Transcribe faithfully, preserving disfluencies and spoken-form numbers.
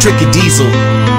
Tricky Diesel.